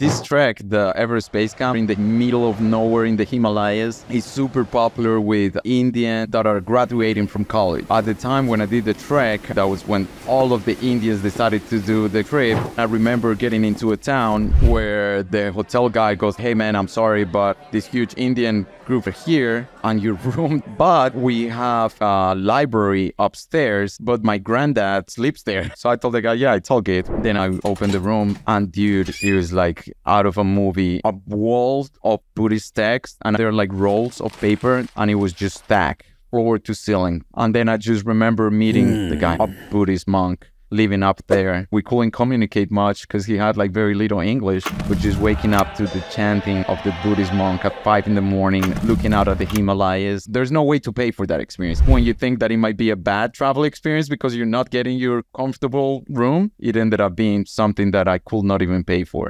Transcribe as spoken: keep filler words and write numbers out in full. This trek, the Everest Base Camp, in the middle of nowhere in the Himalayas, is super popular with Indians that are graduating from college. At the time when I did the trek, that was when all of the Indians decided to do the trip. I remember getting into a town where the hotel guy goes, "Hey man, I'm sorry, but this huge Indian group are here on your room, but we have a library upstairs, but my granddad sleeps there." So I told the guy, "Yeah, it's all good." Then I opened the room and dude, it was like out of a movie, a wall of Buddhist text, and there are like rolls of paper, and it was just stacked floor to ceiling. And then I just remember meeting mm. the guy, a Buddhist monk living up there. We couldn't communicate much because he had like very little English, but just waking up to the chanting of the Buddhist monk at five in the morning, looking out at the Himalayas. There's no way to pay for that experience. When you think that it might be a bad travel experience because you're not getting your comfortable room, it ended up being something that I could not even pay for.